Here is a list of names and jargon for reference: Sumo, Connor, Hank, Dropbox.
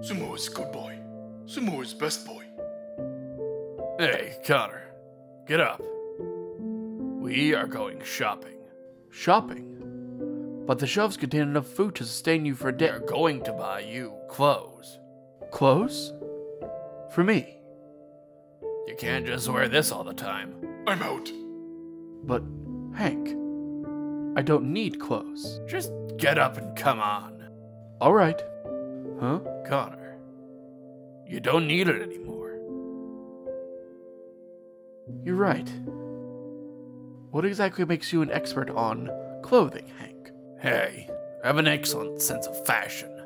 Sumo is good boy. Sumo is best boy. Hey, Connor. Get up. We are going shopping. Shopping? But the shelves contain enough food to sustain you for a day. We are going to buy you clothes. Clothes? For me? You can't just wear this all the time. I'm out. But, Hank, I don't need clothes. Just get up and come on. All right. Huh? Connor, you don't need it anymore. You're right. What exactly makes you an expert on clothing, Hank? Hey, I have an excellent sense of fashion.